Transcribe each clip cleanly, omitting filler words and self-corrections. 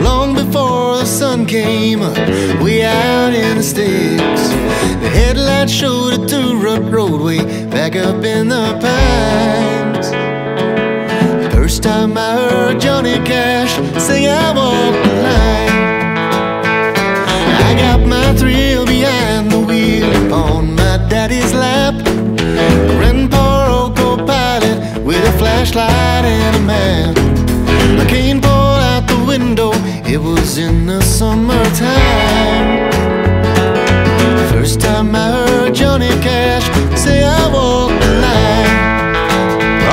Long before the sun came up, way out in the sticks. The headlights showed a two-rut roadway back up in the pines. First time I heard Johnny Cash sing "I Walk the Line." I got my thrill behind the wheel on my daddy's lap. Grandpa Old Co-Pilot with a flashlight and a map. I came for window, it was in the summertime. First time I heard Johnny Cash say I walk the line.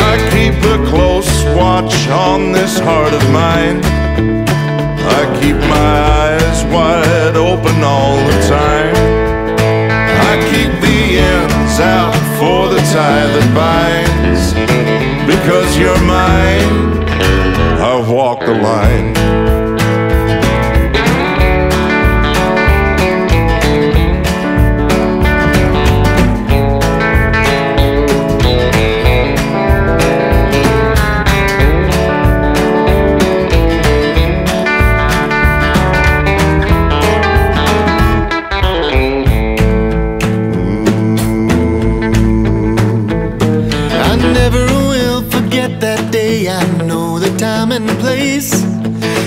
I keep a close watch on this heart of mine. I keep my eyes wide open all the time. I keep the ends out for the tie that binds, because you're mine. I've walked the line.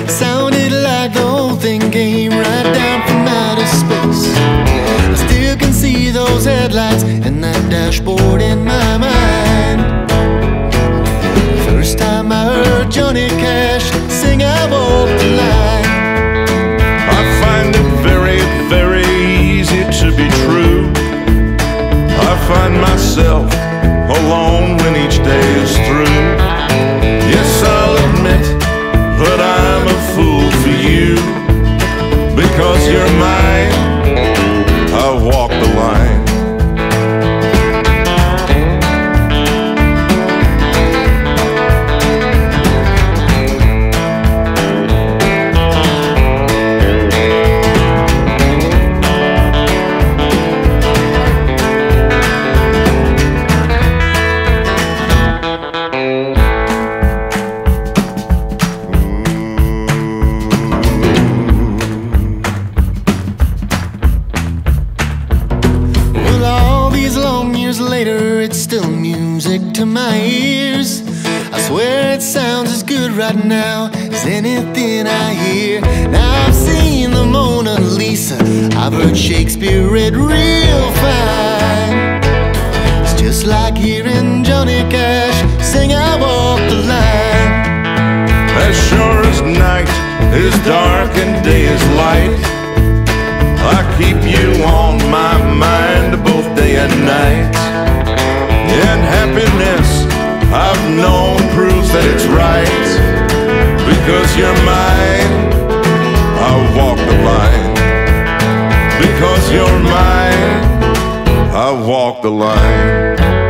Sounded like the whole thing came right down from outer space. I still can see those headlights and that dashboard in my mind. First time I heard Johnny Cash sing "I Walk the Line." I find it very, very easy to be true. I find myself alone when each day is through. Yes, I'll admit but I'm a fool for you, because you're mine. I've walked the line. It's still music to my ears. I swear it sounds as good right now as anything I hear. Now I've seen the Mona Lisa, I've heard Shakespeare read real fine. It's just like hearing Johnny Cash sing "I Walk the Line." As sure as night is dark and day is light, I keep you on my mind both day and night. And happiness I've known proves that it's right, because you're mine. I've walked the line, because you're mine. I've walked the line.